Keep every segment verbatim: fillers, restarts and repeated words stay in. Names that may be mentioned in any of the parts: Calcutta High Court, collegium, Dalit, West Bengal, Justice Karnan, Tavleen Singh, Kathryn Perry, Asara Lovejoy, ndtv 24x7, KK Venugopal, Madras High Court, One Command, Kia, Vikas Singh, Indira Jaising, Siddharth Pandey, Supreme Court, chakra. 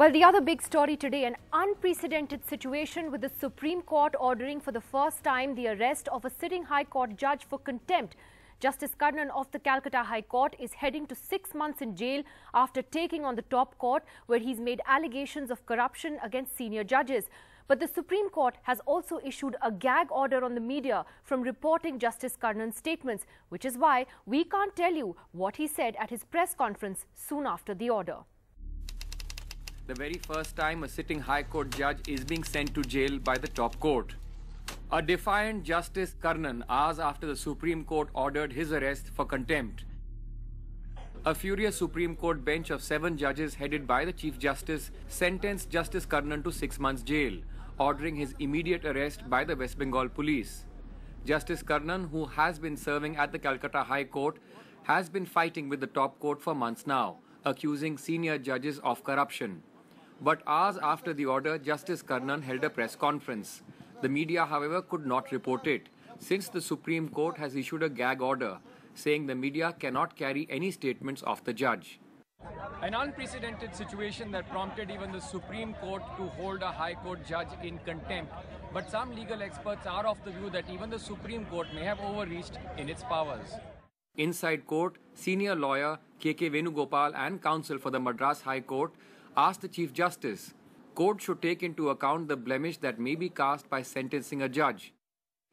Well, the other big story today, an unprecedented situation with the Supreme Court ordering for the first time the arrest of a sitting High Court judge for contempt. Justice Karnan of the Calcutta High Court is heading to six months in jail after taking on the top court, where he's made allegations of corruption against senior judges. But the Supreme Court has also issued a gag order on the media from reporting Justice Karnan's statements, which is why we can't tell you what he said at his press conference soon after the order. The very first time a sitting High Court judge is being sent to jail by the top court. A defiant Justice Karnan, hours after the Supreme Court ordered his arrest for contempt. A furious Supreme Court bench of seven judges headed by the Chief Justice sentenced Justice Karnan to six months jail, ordering his immediate arrest by the West Bengal police. Justice Karnan, who has been serving at the Calcutta High Court, has been fighting with the top court for months now, accusing senior judges of corruption. But hours after the order, Justice Karnan held a press conference. The media, however, could not report it, since the Supreme Court has issued a gag order, saying the media cannot carry any statements of the judge. An unprecedented situation that prompted even the Supreme Court to hold a High Court judge in contempt. But some legal experts are of the view that even the Supreme Court may have overreached in its powers. Inside court, senior lawyer K K Venugopal and counsel for the Madras High Court asked the Chief Justice, court should take into account the blemish that may be cast by sentencing a judge.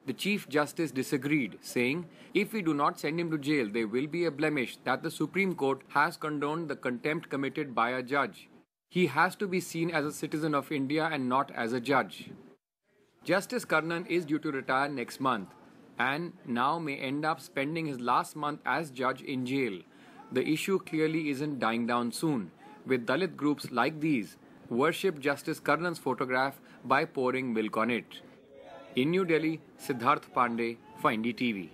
The Chief Justice disagreed, saying, if we do not send him to jail, there will be a blemish that the Supreme Court has condoned the contempt committed by a judge. He has to be seen as a citizen of India and not as a judge. Justice Karnan is due to retire next month and now may end up spending his last month as judge in jail. The issue clearly isn't dying down soon, with Dalit groups like these worship Justice Karnan's photograph by pouring milk on it. In New Delhi, Siddharth Pandey for N D T V.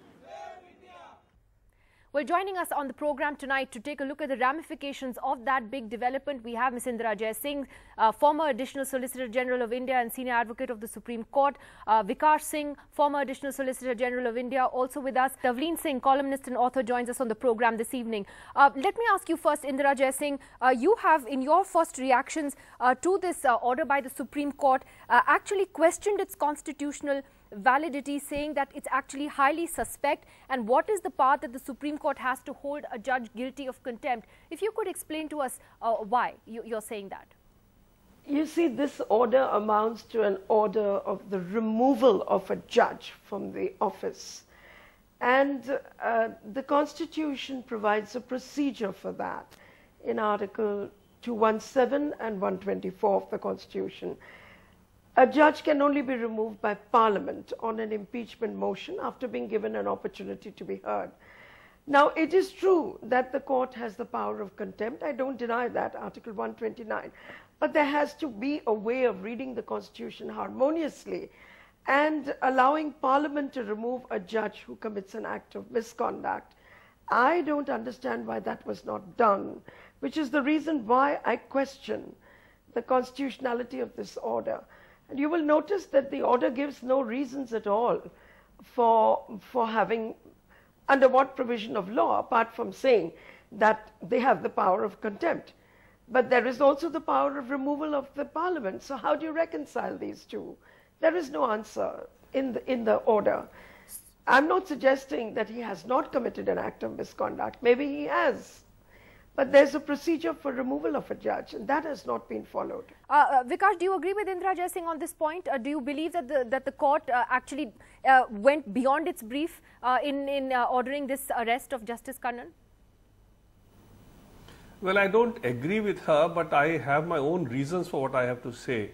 Well, joining us on the program tonight to take a look at the ramifications of that big development, we have Miz Indira Jaising, uh, former Additional Solicitor General of India and Senior Advocate of the Supreme Court. Uh, Vikas Singh, former Additional Solicitor General of India, also with us. Tavleen Singh, columnist and author, joins us on the program this evening. Uh, let me ask you first, Indira Jaising, uh, you have in your first reactions uh, to this uh, order by the Supreme Court uh, actually questioned its constitutional validity, saying that it's actually highly suspect, and what is the path that the Supreme Court has to hold a judge guilty of contempt? If you could explain to us uh, why you, you're saying that. You see, this order amounts to an order of the removal of a judge from the office, and uh, the Constitution provides a procedure for that in Article two seventeen and one twenty-four of the Constitution. A judge can only be removed by Parliament on an impeachment motion after being given an opportunity to be heard. Now, it is true that the court has the power of contempt. I don't deny that, Article one twenty-nine. But there has to be a way of reading the Constitution harmoniously and allowing Parliament to remove a judge who commits an act of misconduct. I don't understand why that was not done, which is the reason why I question the constitutionality of this order. And you will notice that the order gives no reasons at all for, for having, under what provision of law, apart from saying that they have the power of contempt. But there is also the power of removal of the Parliament. So how do you reconcile these two? There is no answer in the, in the order. I'm not suggesting that he has not committed an act of misconduct. Maybe he has. But there's a procedure for removal of a judge, and that has not been followed. Uh, uh, Vikas, do you agree with Indira Jaising on this point? Uh, do you believe that the, that the court uh, actually uh, went beyond its brief uh, in, in uh, ordering this arrest of Justice Karnan? Well, I don't agree with her, but I have my own reasons for what I have to say.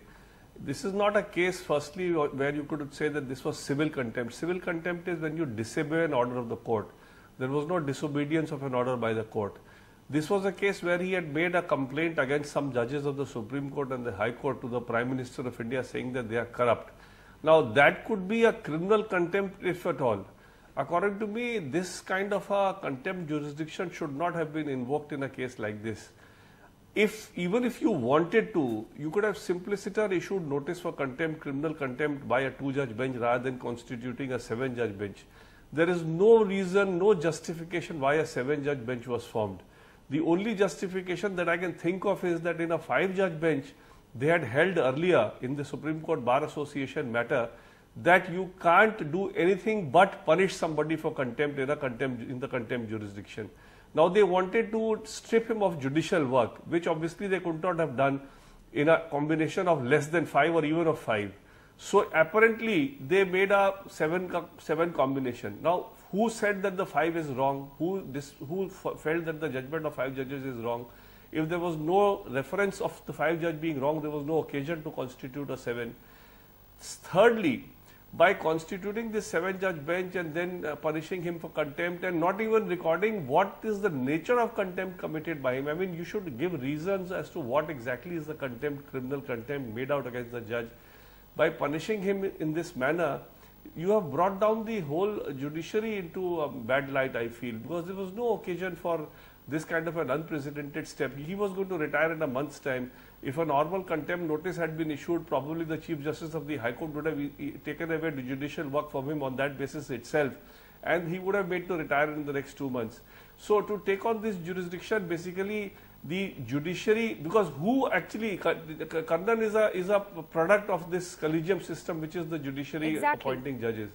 This is not a case, firstly, where you could say that this was civil contempt. Civil contempt is when you disobey an order of the court. There was no disobedience of an order by the court. This was a case where he had made a complaint against some judges of the Supreme Court and the High Court to the Prime Minister of India, saying that they are corrupt. Now, that could be a criminal contempt, if at all. According to me, this kind of a contempt jurisdiction should not have been invoked in a case like this. If, even if you wanted to, you could have simpliciter issued notice for contempt, criminal contempt, by a two-judge bench rather than constituting a seven-judge bench. There is no reason, no justification why a seven-judge bench was formed. The only justification that I can think of is that in a five-judge bench, they had held earlier in the Supreme Court Bar Association matter that you can't do anything but punish somebody for contempt in, a contempt in the contempt jurisdiction. Now they wanted to strip him of judicial work, which obviously they could not have done in a combination of less than five or even of five. So apparently they made a seven, seven combination. Now who said that the five is wrong? Who, this, who felt that the judgment of five judges is wrong? If there was no reference of the five judge being wrong, there was no occasion to constitute a seven. Thirdly, by constituting this seven judge bench and then uh, punishing him for contempt and not even recording what is the nature of contempt committed by him. I mean, you should give reasons as to what exactly is the contempt, criminal contempt made out against the judge. By punishing him in this manner, you have brought down the whole judiciary into a bad light, I feel, because there was no occasion for this kind of an unprecedented step. He was going to retire in a month's time. If a normal contempt notice had been issued, probably the Chief Justice of the High Court would have taken away the judicial work from him on that basis itself, and he would have made to retire in the next two months. So to take on this jurisdiction, basically the judiciary, because who actually, Karnan is a, is a product of this collegium system, which is the judiciary exactly. appointing judges.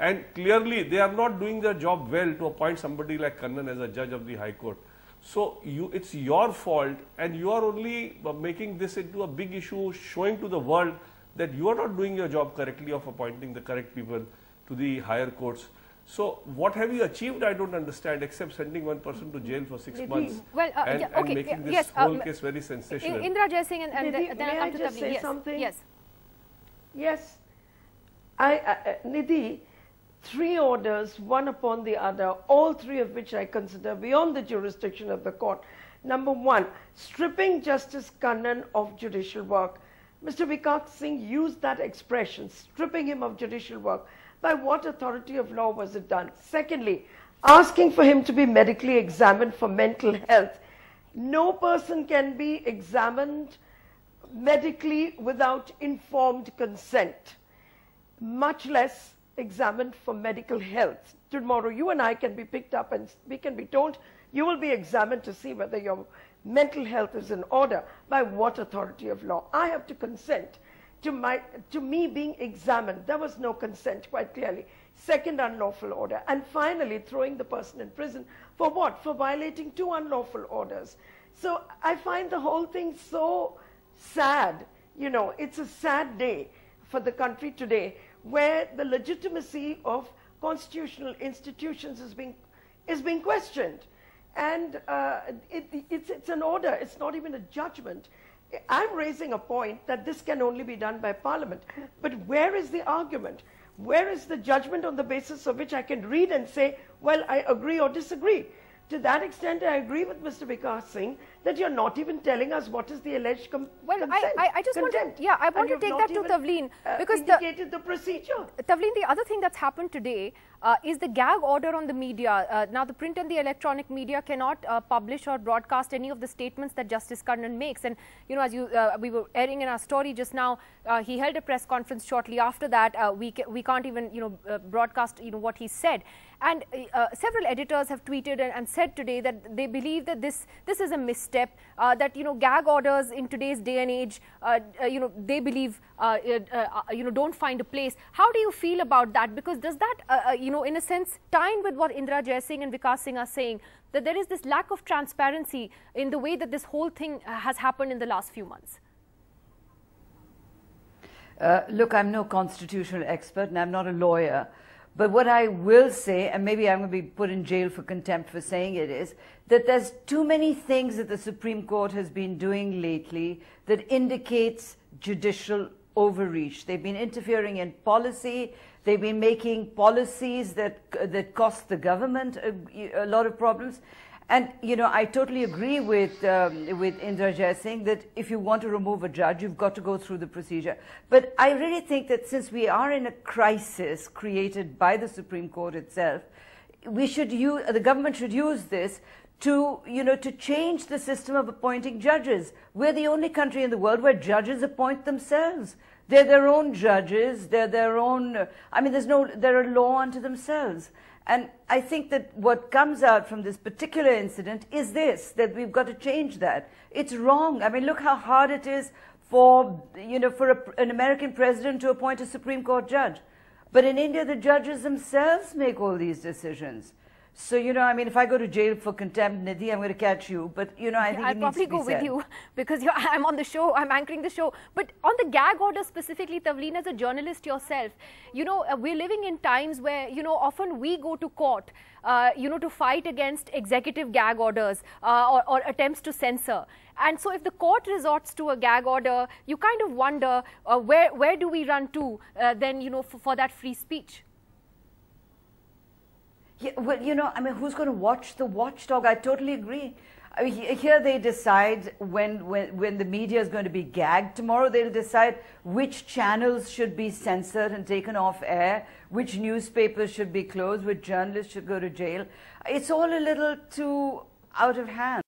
And clearly they are not doing their job well to appoint somebody like Karnan as a judge of the High Court. So you, it's your fault, and you are only making this into a big issue, showing to the world that you are not doing your job correctly of appointing the correct people to the higher courts. So what have you achieved? I don't understand, except sending one person to jail for six Didi. months well, uh, and, yeah, okay, and making this yes, whole um, case very sensational. Indira Jaising, and, and Didi, the, then I'll come to Tavleen. Say yes. something? Yes. Yes. I, uh, Nidhi, three orders, one upon the other, all three of which I consider beyond the jurisdiction of the court. Number one, stripping Justice Karnan of judicial work. Mister Vikas Singh used that expression, stripping him of judicial work. By what authority of law was it done? Secondly, asking for him to be medically examined for mental health. No person can be examined medically without informed consent, much less examined for medical health. Tomorrow you and I can be picked up and we can be told you will be examined to see whether your mental health is in order. By what authority of law? I have to consent to my to me being examined. There was no consent, quite clearly. Second unlawful order. And finally throwing the person in prison for what? For violating two unlawful orders. So I find the whole thing so sad. You know, it's a sad day for the country today, where the legitimacy of constitutional institutions is being is being questioned, and uh, it, it's it's an order. It's not even a judgment. I'm raising a point that this can only be done by Parliament. But where is the argument? Where is the judgment on the basis of which I can read and say, well, I agree or disagree? To that extent, I agree with Mister Vikas Singh that you're not even telling us what is the alleged com well, consent. I, I just want to, yeah, I want and to take that to Tavleen uh, because indicated the, the procedure. Tavleen, the other thing that's happened today uh, is the gag order on the media. Uh, now, the print and the electronic media cannot uh, publish or broadcast any of the statements that Justice Karnan makes. And you know, as you uh, we were airing in our story just now, uh, he held a press conference shortly after that. Uh, we ca we can't even you know uh, broadcast you know what he said. And uh, several editors have tweeted and, and said today that they believe that this this is a misstep. Uh, that you know gag orders in today's day and age, uh, uh, you know they believe uh, uh, uh, you know don't find a place. How do you feel about that? Because does that uh, uh, you know in a sense tie in with what Indira Jaising and Vikas Singh are saying, that there is this lack of transparency in the way that this whole thing has happened in the last few months? Uh, look, I'm no constitutional expert and I'm not a lawyer. But what I will say, and maybe I'm going to be put in jail for contempt for saying it, is that there's too many things that the Supreme Court has been doing lately that indicates judicial overreach. They've been interfering in policy. They've been making policies that, that cost the government a, a lot of problems. And, you know, I totally agree with, um, with Indira Jaising that if you want to remove a judge, you've got to go through the procedure. But I really think that since we are in a crisis created by the Supreme Court itself, we should use, the government should use this to, you know, to change the system of appointing judges. We're the only country in the world where judges appoint themselves. They're their own judges. They're their own, I mean, there's no, they're a law unto themselves. And I think that what comes out from this particular incident is this, that we've got to change that. It's wrong. I mean, look how hard it is for, you know, for a, an American president to appoint a Supreme Court judge. But in India, the judges themselves make all these decisions. So, you know, I mean, if I go to jail for contempt, Nidhi, I'm going to catch you. But, you know, I think I'll it needs probably to be go said. With you because you're, I'm on the show, I'm anchoring the show. But on the gag order specifically, Tavleen, as a journalist yourself, you know, we're living in times where, you know, often we go to court, uh, you know, to fight against executive gag orders uh, or, or attempts to censor. And so if the court resorts to a gag order, you kind of wonder uh, where, where do we run to uh, then, you know, for, for that free speech? Yeah, well, you know, I mean, who's going to watch the watchdog? I totally agree. I mean, here they decide when, when, when the media is going to be gagged. Tomorrow they'll decide which channels should be censored and taken off air, which newspapers should be closed, which journalists should go to jail. It's all a little too out of hand.